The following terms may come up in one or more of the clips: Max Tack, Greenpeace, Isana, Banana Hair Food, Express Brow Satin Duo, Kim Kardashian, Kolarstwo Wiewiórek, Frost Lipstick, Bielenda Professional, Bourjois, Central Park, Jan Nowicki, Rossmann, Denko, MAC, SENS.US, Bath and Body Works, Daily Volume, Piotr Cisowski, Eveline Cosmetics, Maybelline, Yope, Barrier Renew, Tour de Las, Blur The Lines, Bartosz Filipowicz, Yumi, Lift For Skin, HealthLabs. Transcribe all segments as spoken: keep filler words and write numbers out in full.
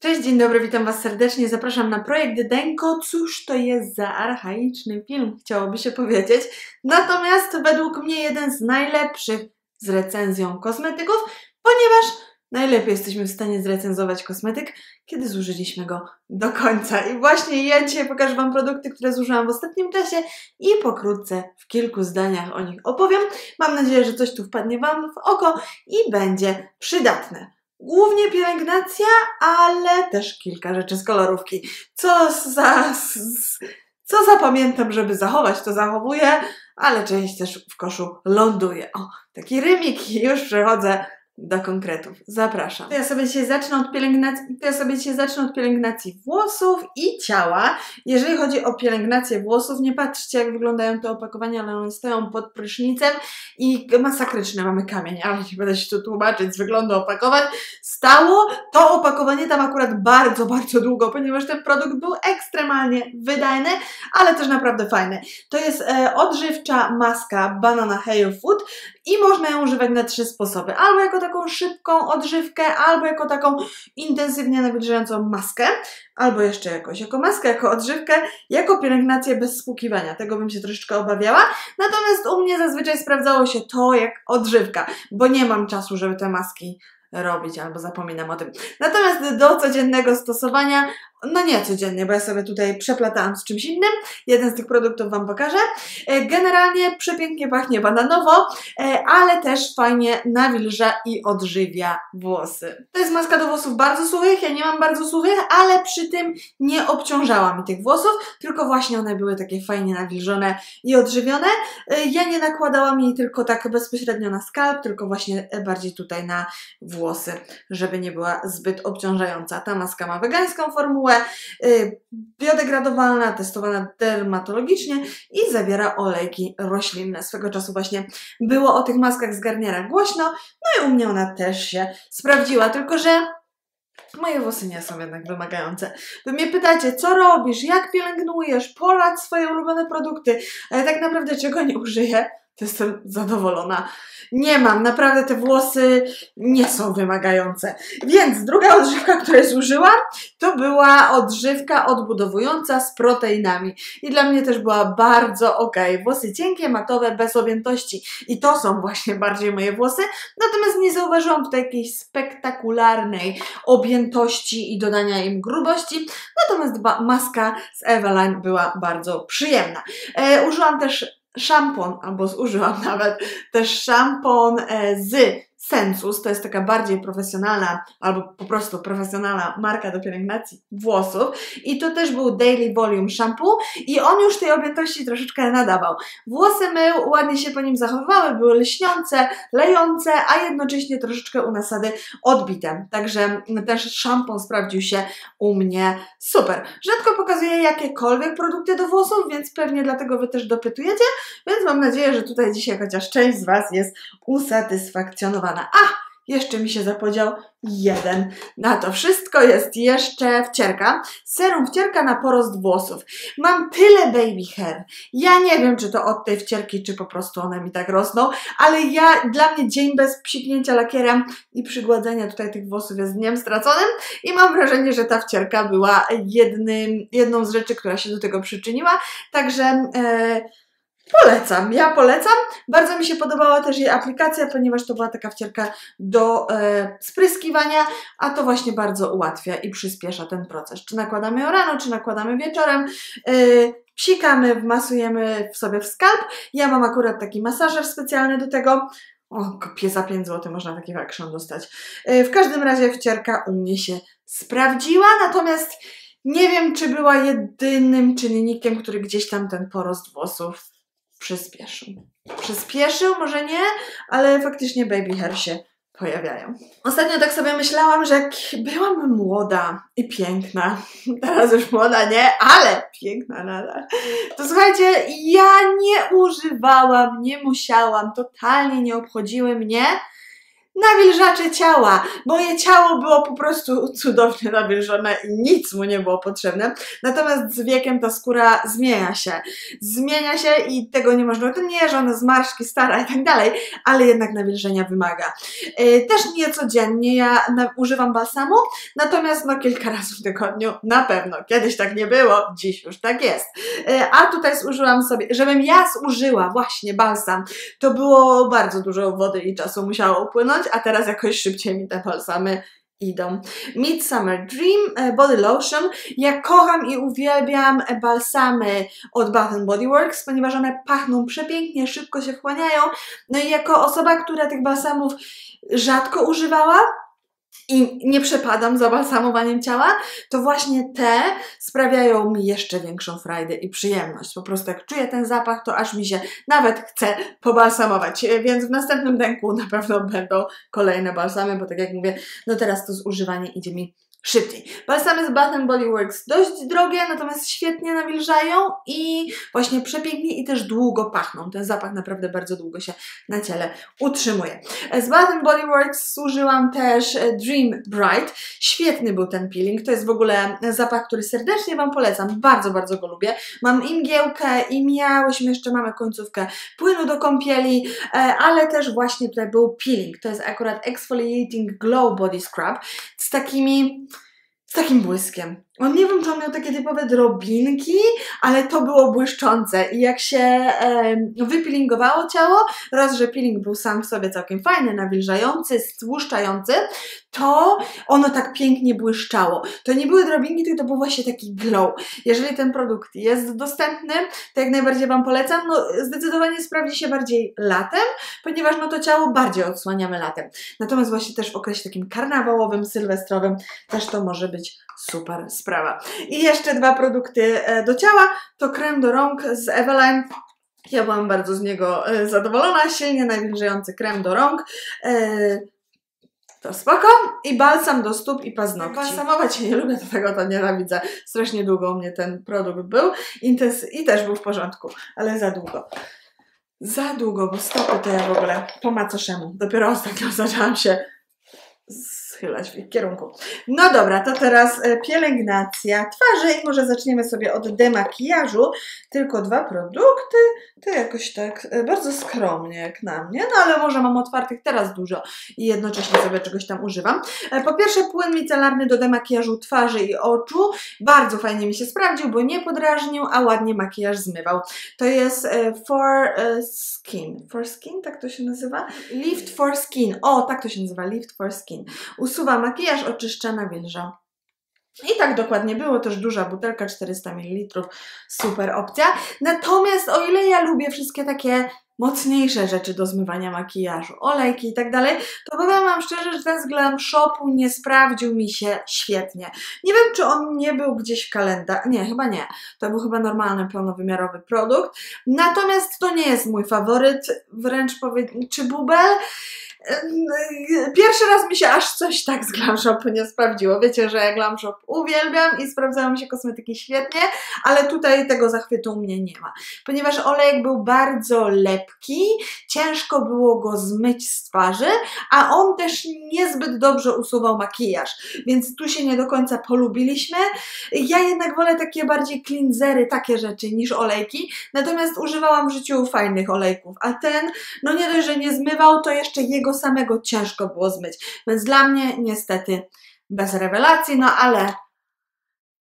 Cześć, dzień dobry, witam Was serdecznie, zapraszam na projekt Denko. Cóż to jest za archaiczny film, chciałoby się powiedzieć. Natomiast według mnie jeden z najlepszych z recenzją kosmetyków, ponieważ najlepiej jesteśmy w stanie zrecenzować kosmetyk, kiedy zużyliśmy go do końca. I właśnie ja dzisiaj pokażę Wam produkty, które zużyłam w ostatnim czasie i pokrótce w kilku zdaniach o nich opowiem. Mam nadzieję, że coś tu wpadnie Wam w oko i będzie przydatne. Głównie pielęgnacja, ale też kilka rzeczy z kolorówki. Co za... Co zapamiętam, żeby zachować, to zachowuję, ale część też w koszu ląduje. O, taki rymik, już przechodzę do konkretów. Zapraszam. To ja sobie dzisiaj zacznę od pielęgnacji, to ja sobie dzisiaj zacznę od pielęgnacji włosów i ciała. Jeżeli chodzi o pielęgnację włosów, nie patrzcie, jak wyglądają te opakowania, ale one stoją pod prysznicem i masakryczne mamy kamień, ale nie będę się tu tłumaczyć z wyglądu opakowań. Stało to opakowanie tam akurat bardzo, bardzo długo, ponieważ ten produkt był ekstremalnie wydajny, ale też naprawdę fajny. To jest e, odżywcza maska Banana Hair Food i można ją używać na trzy sposoby. Albo jako taką szybką odżywkę, albo jako taką intensywnie nawilżającą maskę, albo jeszcze jakoś jako maskę, jako odżywkę, jako pielęgnację bez spłukiwania. Tego bym się troszeczkę obawiała. Natomiast u mnie zazwyczaj sprawdzało się to jak odżywka, bo nie mam czasu, żeby te maski robić, albo zapominam o tym. Natomiast do codziennego stosowania, no nie codziennie, bo ja sobie tutaj przeplatałam z czymś innym, jeden z tych produktów Wam pokażę. Generalnie przepięknie pachnie bananowo, ale też fajnie nawilża i odżywia włosy. To jest maska do włosów bardzo suchych, ja nie mam bardzo suchych, ale przy tym nie obciążała mi tych włosów, tylko właśnie one były takie fajnie nawilżone i odżywione. Ja nie nakładałam jej tylko tak bezpośrednio na skalp, tylko właśnie bardziej tutaj na włosy, żeby nie była zbyt obciążająca. Ta maska ma wegańską formułę, biodegradowalna, testowana dermatologicznie i zawiera olejki roślinne. Swego czasu właśnie było o tych maskach z Garniera głośno, no i u mnie ona też się sprawdziła, tylko że moje włosy nie są jednak wymagające. Wy mnie pytacie, co robisz, jak pielęgnujesz, poradź swoje ulubione produkty, ale tak naprawdę czego nie użyję, to jestem zadowolona. Nie mam, naprawdę te włosy nie są wymagające. Więc druga odżywka, której zużyłam, to była odżywka odbudowująca z proteinami. I dla mnie też była bardzo okej. Okay. Włosy cienkie, matowe, bez objętości. I to są właśnie bardziej moje włosy. Natomiast nie zauważyłam tutaj jakiejś spektakularnej objętości i dodania im grubości. Natomiast maska z Eveline była bardzo przyjemna. E, użyłam też szampon, albo zużyłam nawet też szampon z SENS.U S, to jest taka bardziej profesjonalna, albo po prostu profesjonalna marka do pielęgnacji włosów i to też był Daily Volume Shampoo i on już tej objętości troszeczkę nadawał. Włosy mył, ładnie się po nim zachowywały, były lśniące, lejące, a jednocześnie troszeczkę u nasady odbitem. Także też szampon sprawdził się u mnie super. Rzadko pokazuję jakiekolwiek produkty do włosów, więc pewnie dlatego Wy też dopytujecie, więc mam nadzieję, że tutaj dzisiaj chociaż część z Was jest usatysfakcjonowana. A! Jeszcze mi się zapodział jeden. Na to wszystko jest jeszcze wcierka. Serum wcierka na porost włosów. Mam tyle baby hair. Ja nie wiem, czy to od tej wcierki, czy po prostu one mi tak rosną, ale ja, dla mnie dzień bez psiknięcia lakierem i przygładzenia tutaj tych włosów jest dniem straconym i mam wrażenie, że ta wcierka była jednym, jedną z rzeczy, która się do tego przyczyniła. Także... Yy, Polecam, ja polecam. Bardzo mi się podobała też jej aplikacja, ponieważ to była taka wcierka do e, spryskiwania, a to właśnie bardzo ułatwia i przyspiesza ten proces. Czy nakładamy ją rano, czy nakładamy wieczorem, e, psikamy, wmasujemy sobie w skalp. Ja mam akurat taki masażer specjalny do tego. O, kupię za pięć złotych, można taki action dostać. E, w każdym razie wcierka u mnie się sprawdziła, natomiast nie wiem, czy była jedynym czynnikiem, który gdzieś tam ten porost włosów przyspieszył. Przyspieszył, może nie, ale faktycznie baby hair się pojawiają. Ostatnio tak sobie myślałam, że jak byłam młoda i piękna, teraz już młoda nie, ale piękna nadal, to słuchajcie, ja nie używałam, nie musiałam, totalnie nie obchodziły mnie nawilżacze ciała. Moje ciało było po prostu cudownie nawilżone i nic mu nie było potrzebne. Natomiast z wiekiem ta skóra zmienia się. Zmienia się i tego nie można, to nie, że ona zmarszki, stara i tak dalej, ale jednak nawilżenia wymaga. Też nie codziennie ja używam balsamu, natomiast no kilka razy w tygodniu na pewno. Kiedyś tak nie było, dziś już tak jest. A tutaj zużyłam sobie, żebym ja zużyła właśnie balsam, to było bardzo dużo wody i czasu musiało upłynąć, a teraz jakoś szybciej mi te balsamy idą. Midsummer Dream Body Lotion. Ja kocham i uwielbiam balsamy od Bath and Body Works, ponieważ one pachną przepięknie, szybko się wchłaniają. No i jako osoba, która tych balsamów rzadko używała i nie przepadam za balsamowaniem ciała, to właśnie te sprawiają mi jeszcze większą frajdę i przyjemność. Po prostu jak czuję ten zapach, to aż mi się nawet chce pobalsamować, więc w następnym denku na pewno będą kolejne balsamy, bo tak jak mówię, no teraz to zużywanie idzie mi szybciej. Balsamy z Bath and Body Works dość drogie, natomiast świetnie nawilżają i właśnie przepięknie i też długo pachną. Ten zapach naprawdę bardzo długo się na ciele utrzymuje. Z Bath and Body Works służyłam też Dream Bright. Świetny był ten peeling. To jest w ogóle zapach, który serdecznie Wam polecam. Bardzo, bardzo go lubię. Mam i mgiełkę, i miałyśmy, jeszcze mamy końcówkę płynu do kąpieli, ale też właśnie tutaj był peeling. To jest akurat Exfoliating Glow Body Scrub z takimi... z takim błyskiem. On nie wiem, czy on miał takie typowe drobinki, ale to było błyszczące i jak się e, wypeelingowało ciało, raz, że peeling był sam w sobie całkiem fajny, nawilżający, stłuszczający, to ono tak pięknie błyszczało. To nie były drobinki, tylko to był właśnie taki glow. Jeżeli ten produkt jest dostępny, to jak najbardziej Wam polecam. No, zdecydowanie sprawdzi się bardziej latem, ponieważ no to ciało bardziej odsłaniamy latem. Natomiast właśnie też w okresie takim karnawałowym, sylwestrowym też to może być super sprawa. I jeszcze dwa produkty do ciała, to krem do rąk z Eveline. Ja byłam bardzo z niego zadowolona, silnie nawilżający krem do rąk. To spoko. I balsam do stóp i paznokci. Balsamować nie lubię, dlatego to nienawidzę. Strasznie długo u mnie ten produkt był i też był w porządku, ale za długo. Za długo, bo stopy to ja w ogóle po macoszemu. Dopiero ostatnio zaczęłam się schylać w ich kierunku. No dobra, to teraz pielęgnacja twarzy i może zaczniemy sobie od demakijażu. Tylko dwa produkty, to jakoś tak bardzo skromnie jak na mnie, no ale może mam otwartych teraz dużo i jednocześnie sobie czegoś tam używam. Po pierwsze płyn micelarny do demakijażu twarzy i oczu. Bardzo fajnie mi się sprawdził, bo nie podrażnił, a ładnie makijaż zmywał. To jest For Skin. For Skin, tak to się nazywa? Lift For Skin. O, tak to się nazywa, Lift For Skin. Usuwa makijaż, oczyszcza, nawilża. I tak dokładnie było, też duża butelka, czterysta mililitrów, super opcja. Natomiast o ile ja lubię wszystkie takie mocniejsze rzeczy do zmywania makijażu, olejki i tak dalej, to powiem Wam szczerze, że ten z Glam Shopu nie sprawdził mi się świetnie. Nie wiem, czy on nie był gdzieś w kalendarzu, nie, chyba nie, to był chyba normalny, pełnowymiarowy produkt, natomiast to nie jest mój faworyt, wręcz powiedzieć, czy bubel. Pierwszy raz mi się aż coś tak z Glam Shopu nie sprawdziło. Wiecie, że ja Glam Shop uwielbiam i sprawdzają mi się kosmetyki świetnie, ale tutaj tego zachwytu u mnie nie ma, ponieważ olejek był bardzo lepki, ciężko było go zmyć z twarzy, a on też niezbyt dobrze usuwał makijaż, więc tu się nie do końca polubiliśmy. Ja jednak wolę takie bardziej cleansery, takie rzeczy niż olejki, natomiast używałam w życiu fajnych olejków, a ten, no nie dość, że nie zmywał, to jeszcze jego samego ciężko było zmyć, więc dla mnie niestety bez rewelacji, no ale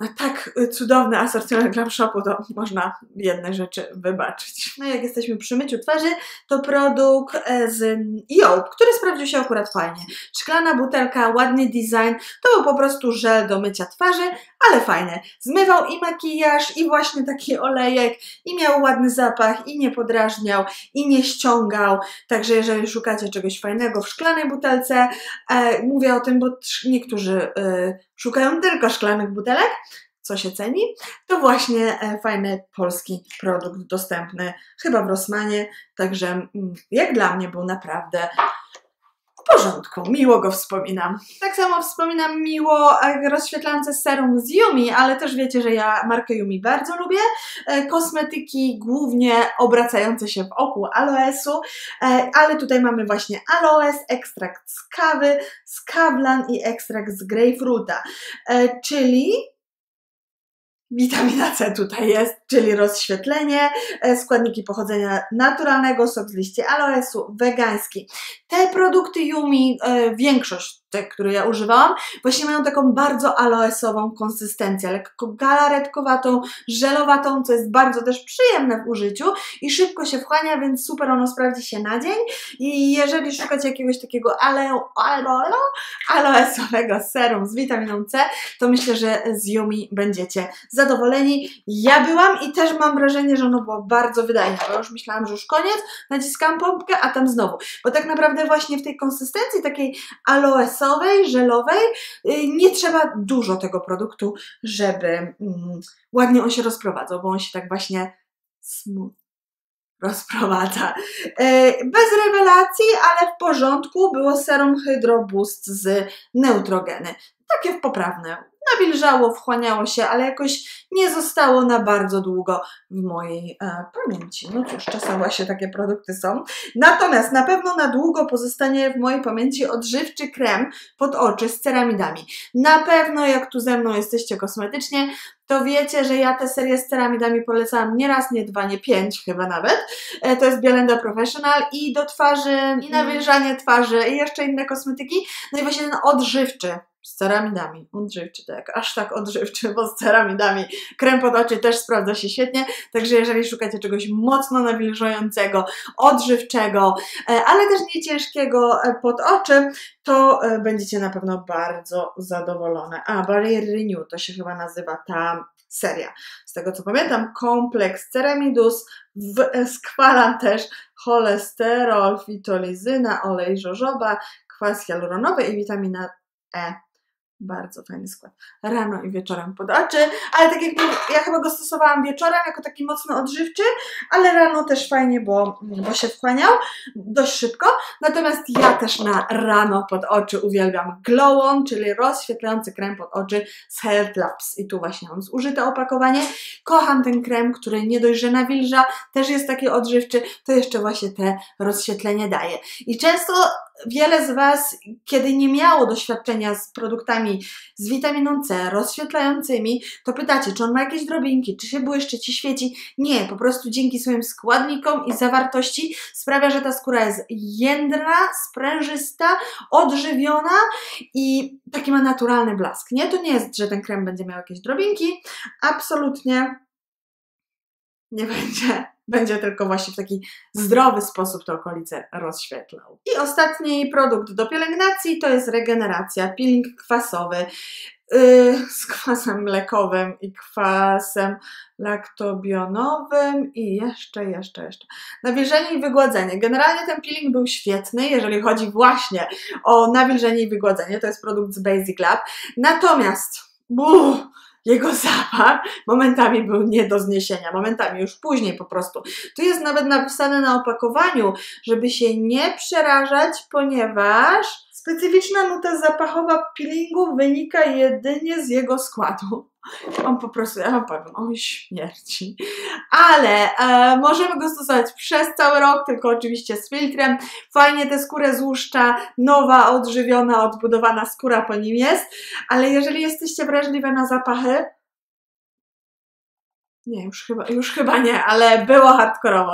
na tak cudowny asortyment Glam Shopu to można jedne rzeczy wybaczyć. No i jak jesteśmy przy myciu twarzy, to produkt z Yope, który sprawdził się akurat fajnie. Szklana butelka, ładny design, to był po prostu żel do mycia twarzy, ale fajne. Zmywał i makijaż, i właśnie taki olejek, i miał ładny zapach, i nie podrażniał, i nie ściągał. Także jeżeli szukacie czegoś fajnego w szklanej butelce, e, mówię o tym, bo niektórzy e, szukają tylko szklanych butelek, co się ceni, to właśnie fajny polski produkt dostępny chyba w Rossmanie, także jak dla mnie był naprawdę W porządku, miło go wspominam. Tak samo wspominam miło rozświetlające serum z Yumi, ale też wiecie, że ja markę Yumi bardzo lubię. Kosmetyki głównie obracające się w oku aloesu, ale tutaj mamy właśnie aloes, ekstrakt z kawy, z kawlan i ekstrakt z grejpfruta, czyli witamina C tutaj jest, czyli rozświetlenie, składniki pochodzenia naturalnego, sok z liści aloesu, wegański. Te produkty Yumi, większość tych, które ja używałam, właśnie mają taką bardzo aloesową konsystencję, lekko galaretkowatą, żelowatą, co jest bardzo też przyjemne w użyciu i szybko się wchłania, więc super ono sprawdzi się na dzień. I jeżeli szukacie jakiegoś takiego ale, ale, aloesowego serum z witaminą C, to myślę, że z Yumi będziecie zadowoleni. Ja byłam i też mam wrażenie, że ono było bardzo wydajne, bo już myślałam, że już koniec, naciskam pompkę, a tam znowu, bo tak naprawdę właśnie w tej konsystencji takiej aloesowej, żelowej, nie trzeba dużo tego produktu, żeby mm, ładnie on się rozprowadzał, bo on się tak właśnie smooth rozprowadza. Bez rewelacji, ale w porządku było serum Hydro Boost z Neutrogeny. Takie poprawne. Nawilżało, wchłaniało się, ale jakoś nie zostało na bardzo długo w mojej e, pamięci. No cóż, czasem właśnie takie produkty są. Natomiast na pewno na długo pozostanie w mojej pamięci odżywczy krem pod oczy z ceramidami. Na pewno jak tu ze mną jesteście kosmetycznie, to wiecie, że ja tę serię z ceramidami polecałam nie raz, nie dwa, nie pięć chyba nawet. E, to jest Bielenda Professional i do twarzy, i nawilżanie twarzy, i jeszcze inne kosmetyki. No i właśnie ten odżywczy z ceramidami, odżywczy, tak, aż tak odżywczy, bo z ceramidami krem pod oczy też sprawdza się świetnie, także jeżeli szukacie czegoś mocno nawilżającego, odżywczego, ale też nie ciężkiego pod oczy, to będziecie na pewno bardzo zadowolone. A, Barrier Renew to się chyba nazywa ta seria, z tego co pamiętam, kompleks ceramidus, w skwalan też cholesterol, fitolizyna, olej żożoba, kwas hialuronowy i witamina E. Bardzo fajny skład. Rano i wieczorem pod oczy, ale tak jak ja chyba go stosowałam wieczorem jako taki mocno odżywczy, ale rano też fajnie, bo, bo się wchłaniał dość szybko. Natomiast ja też na rano pod oczy uwielbiam GlowOn, czyli rozświetlający krem pod oczy z HealthLabs. I tu właśnie mam zużyte opakowanie. Kocham ten krem, który nie dość, że nawilża, też jest taki odżywczy, to jeszcze właśnie te rozświetlenie daje. I często wiele z Was, kiedy nie miało doświadczenia z produktami z witaminą C, rozświetlającymi, to pytacie, czy on ma jakieś drobinki, czy się błyszczy, czy świeci. Nie, po prostu dzięki swoim składnikom i zawartości sprawia, że ta skóra jest jędrna, sprężysta, odżywiona i taki ma naturalny blask. Nie, to nie jest, że ten krem będzie miał jakieś drobinki. Absolutnie nie będzie. Będzie tylko właśnie w taki zdrowy sposób tę okolicę rozświetlał. I ostatni produkt do pielęgnacji to jest regeneracja, peeling kwasowy yy, z kwasem mlekowym i kwasem laktobionowym i jeszcze, jeszcze, jeszcze. Nawilżenie i wygładzenie. Generalnie ten peeling był świetny, jeżeli chodzi właśnie o nawilżenie i wygładzenie. To jest produkt z Basic Lab. Natomiast buh, jego zapach momentami był nie do zniesienia, momentami już później po prostu. Tu jest nawet napisane na opakowaniu, żeby się nie przerażać, ponieważ specyficzna nuta zapachowa peelingu wynika jedynie z jego składu. On po prostu, ja wam powiem, on śmierci. Ale e, możemy go stosować przez cały rok, tylko oczywiście z filtrem. Fajnie tę skórę złuszcza, nowa, odżywiona, odbudowana skóra po nim jest. Ale jeżeli jesteście wrażliwe na zapachy, nie, już chyba, już chyba nie, ale było hardkorowo.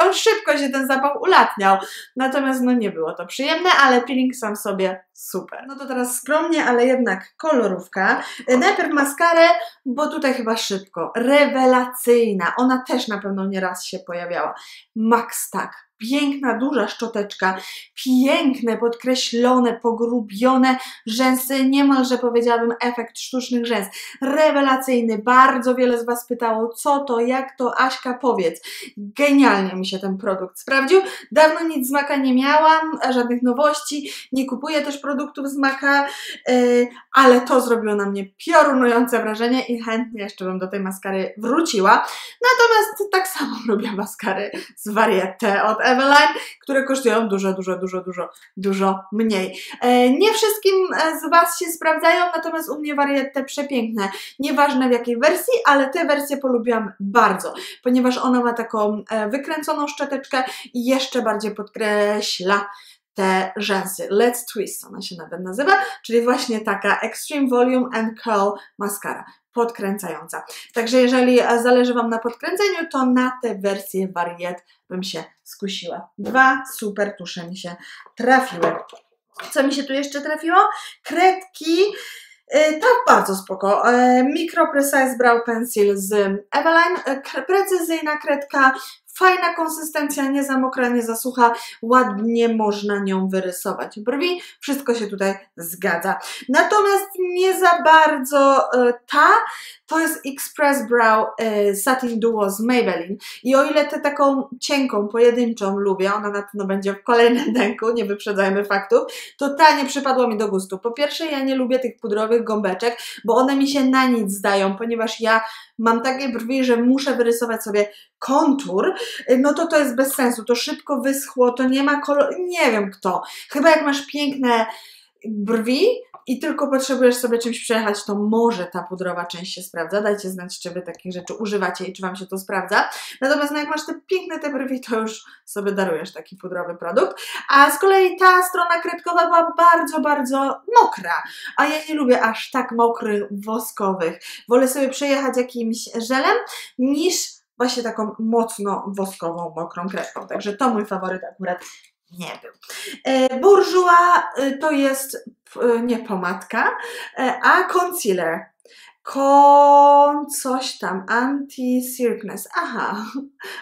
On szybko się ten zapach ulatniał, natomiast no nie było to przyjemne, ale peeling sam sobie super. No to teraz skromnie, ale jednak kolorówka. Najpierw maskarę, bo tutaj chyba szybko. Rewelacyjna, ona też na pewno nieraz się pojawiała. Max Tack. Piękna, duża szczoteczka, piękne, podkreślone, pogrubione rzęsy, niemalże powiedziałabym efekt sztucznych rzęs, rewelacyjny, bardzo wiele z Was pytało, co to, jak to, Aśka powiedz, genialnie mi się ten produkt sprawdził, dawno nic z maka nie miałam, żadnych nowości, nie kupuję też produktów z MACa, yy, ale to zrobiło na mnie piorunujące wrażenie i chętnie jeszcze bym do tej maskary wróciła. Natomiast tak samo lubię maskary z Variete od Eveline, które kosztują dużo, dużo, dużo, dużo, dużo mniej. Yy, nie wszystkim z Was się sprawdzają, natomiast u mnie Variete przepiękne. Nieważne w jakiej wersji, ale tę wersję polubiłam bardzo, ponieważ ona ma taką wykręconą szczoteczkę i jeszcze bardziej podkreśla te rzęsy. Let's Twist ona się nawet nazywa, czyli właśnie taka Extreme Volume and Curl Mascara, podkręcająca. Także jeżeli zależy Wam na podkręceniu, to na tę wersję Variete bym się skusiła. Dwa super tusze mi się trafiły. Co mi się tu jeszcze trafiło? Kredki. Tak, bardzo spoko. Micro Precise Brow Pencil z Eveline. Precyzyjna kredka, fajna konsystencja, nie za mokra, nie za sucha. Ładnie można nią wyrysować brwi. Wszystko się tutaj zgadza. Natomiast nie za bardzo ta. To jest Express Brow Satin Duo z Maybelline. I o ile tę taką cienką, pojedynczą lubię, ona na pewno będzie w kolejnym Denku, nie wyprzedzajmy faktów, to ta nie przypadła mi do gustu. Po pierwsze, ja nie lubię tych pudrowych gąbeczek, bo one mi się na nic zdają, ponieważ ja mam takie brwi, że muszę wyrysować sobie kontur, no to to jest bez sensu, to szybko wyschło, to nie ma koloru, nie wiem kto. Chyba jak masz piękne brwi i tylko potrzebujesz sobie czymś przejechać, to może ta pudrowa część się sprawdza. Dajcie znać, czy Wy takich rzeczy używacie i czy Wam się to sprawdza. Natomiast no jak masz te piękne te brwi, to już sobie darujesz taki pudrowy produkt. A z kolei ta strona kredkowa była bardzo, bardzo mokra. A ja nie lubię aż tak mokrych, woskowych. Wolę sobie przejechać jakimś żelem niż właśnie taką mocno woskową, mokrą kredką. Także to mój faworyt akurat nie był. Bourjois to jest nie pomadka, a concealer. Kon... coś tam, anti-sirkness, aha,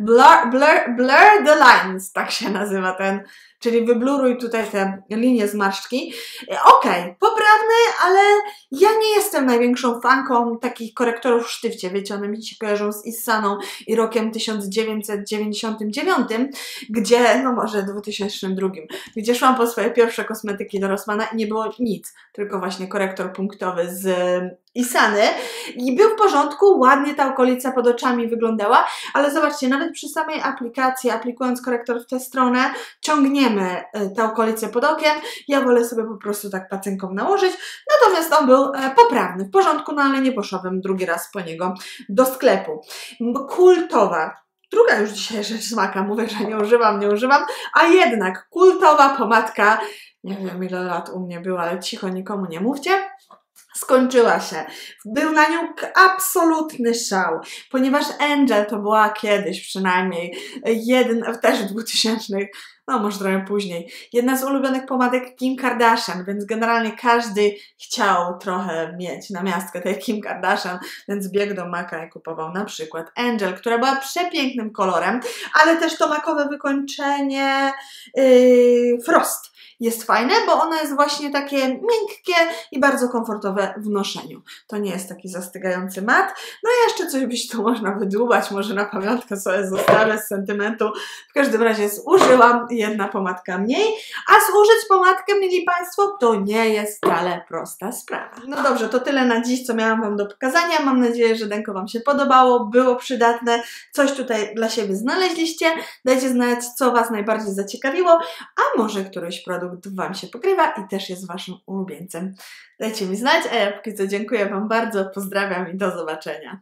blur, blur, blur the lines, tak się nazywa ten, czyli wybluruj tutaj te linie zmarszczki. Okej, okay, poprawny, ale ja nie jestem największą fanką takich korektorów w sztywcie, wiecie, one mi się kojarzą z Isaną i rokiem tysiąc dziewięćset dziewięćdziesiątym dziewiątym, gdzie, no może dwa tysiące drugi, gdzie szłam po swoje pierwsze kosmetyki do Rossmana i nie było nic, tylko właśnie korektor punktowy z Isany i był w porządku, ładnie ta okolica pod oczami wyglądała, ale zobaczcie, nawet przy samej aplikacji, aplikując korektor w tę stronę, ciągniemy tę okolicę pod okiem, ja wolę sobie po prostu tak pacynką nałożyć, natomiast on był poprawny, w porządku, no ale nie poszłabym drugi raz po niego do sklepu. Kultowa, druga już dzisiaj rzecz z MACa, mówię, że nie używam, nie używam, a jednak kultowa pomadka, nie wiem ile lat u mnie była, ale cicho, nikomu nie mówcie, skończyła się. Był na nią absolutny szał, ponieważ Angel to była kiedyś przynajmniej, jeden, też w dwutysięcznych, no może trochę później, jedna z ulubionych pomadek Kim Kardashian, więc generalnie każdy chciał trochę mieć namiastkę tej Kim Kardashian, więc biegł do MACa i kupował na przykład Angel, która była przepięknym kolorem, ale też to makowe wykończenie yy, Frost jest fajne, bo ono jest właśnie takie miękkie i bardzo komfortowe w noszeniu. To nie jest taki zastygający mat. No i jeszcze coś byś tu można wydłubać, może na pamiątkę sobie zostawię z sentymentu. W każdym razie zużyłam, jedna pomadka mniej, a zużyć pomadkę, mili Państwo, to nie jest wcale prosta sprawa. No dobrze, to tyle na dziś, co miałam Wam do pokazania. Mam nadzieję, że Denko Wam się podobało, było przydatne, coś tutaj dla siebie znaleźliście. Dajcie znać, co Was najbardziej zaciekawiło, a może któryś produkt Wam się pokrywa i też jest Waszym ulubieńcem. Dajcie mi znać, a ja póki co dziękuję Wam bardzo, pozdrawiam i do zobaczenia.